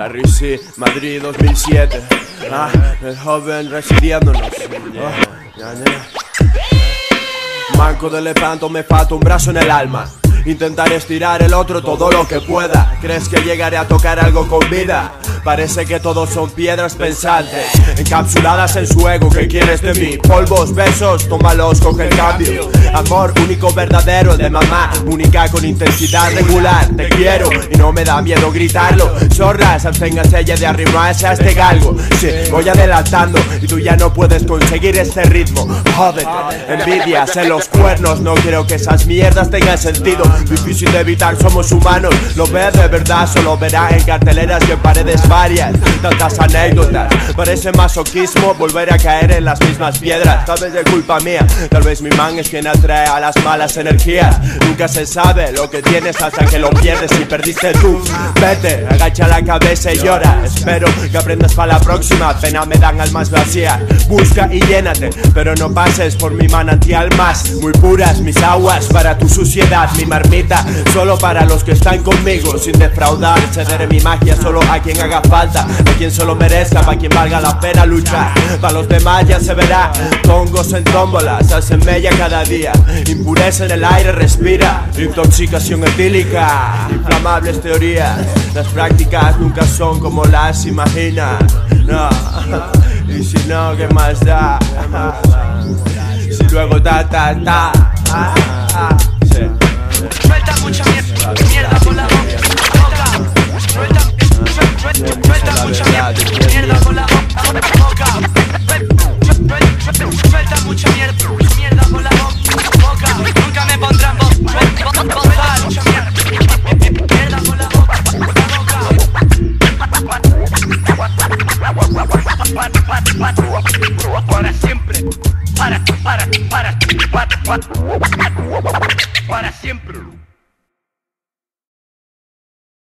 La RISI, Madrid 2007. El joven residiéndonos. Manco de lepanto, me falta un brazo en el alma. Intentaré estirar el otro todo lo que pueda. ¿Crees que llegaré a tocar algo con vida? Parece que todos son piedras pensantes, encapsuladas en su ego. ¿Qué quieres de mí? Polvos, besos, tómalos, coge el cambio. Amor único, verdadero, el de mamá, única con intensidad regular. Te quiero y no me da miedo gritarlo. Zorras, absténgase ya de arrimarse a este galgo. Sí, voy adelantando y tú ya no puedes conseguir este ritmo. Jódete, envidias en los cuernos. No quiero que esas mierdas tengan sentido. Difícil de evitar, somos humanos. Lo ves de verdad, solo verás en carteleras y en paredes varias. Tantas anécdotas, parece masoquismo volver a caer en las mismas piedras. Tal vez es culpa mía, tal vez mi man es quien atrae a las malas energías. Nunca se sabe lo que tienes hasta que lo pierdes y perdiste tú. Vete, agacha la cabeza y llora. Espero que aprendas para la próxima. Pena me dan almas vacías. Busca y llénate, pero no pases por mi manantial más. Muy puras mis aguas para tu suciedad, mi marmita, solo para los que están conmigo. Sin defraudar, cederé mi magia solo a quien haga falta, a quien solo merezca, para quien valga la pena luchar. Para los demás ya se verá. Tongos en tómbolas, hacen mella cada día. Impureza en el aire, respira. Intoxicación etílica, inflamables teorías. Las prácticas nunca son como las imaginas. No, y si no, ¿qué más da? Si luego ta ta ta. Suelta mucha mierda con la boca. Suelta mucha mierda con la boca. Suelta mucha mierda con la boca. Nunca me pondrán voz. Suelta mucha mierda con la boca. Para siempre. Para siempre.